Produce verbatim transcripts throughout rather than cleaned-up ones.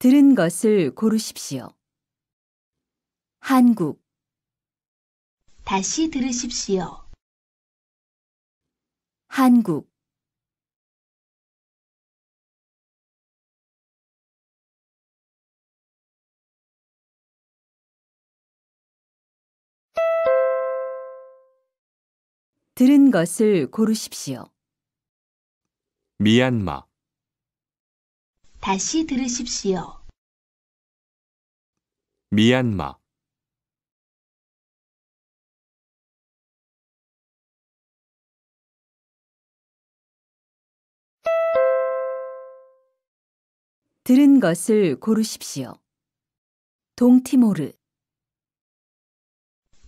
들은 것을 고르십시오. 한국. 다시 들으십시오. 한국. 들은 것을 고르십시오. 미얀마. 다시 들으십시오. 미얀마. 들은 것을 고르십시오. 동티모르.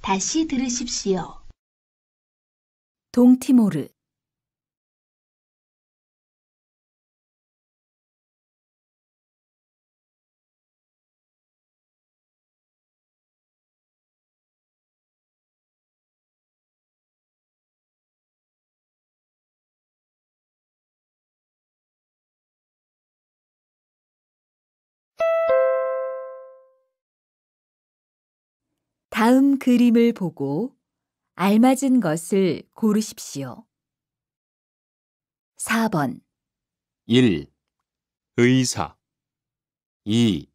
다시 들으십시오. 동티모르. 다음 그림을 보고 알맞은 것을 고르십시오. 사 번. 일. 의사. 이.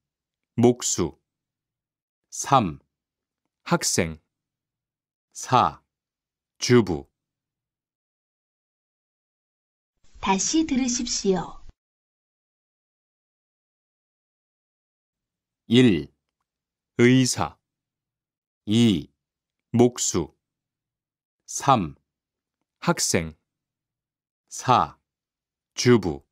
목수. 삼. 학생. 사. 주부. 다시 들으십시오. 일. 의사. 이. 목수. 삼. 학생. 사. 주부.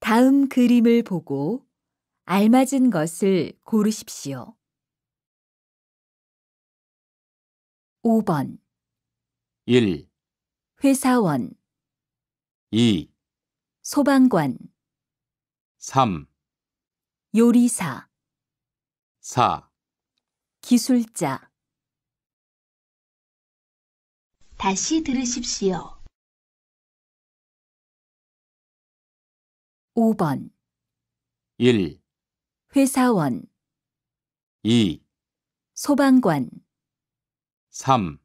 다음 그림을 보고 알맞은 것을 고르십시오. 오 번. 일. 회사원. 이. 소방관. 삼. 요리사. 사. 기술자. 다시 들으십시오. 오 번. 일. 회사원. 이. 소방관. 삼.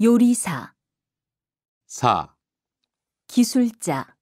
요리사. 사. 기술자.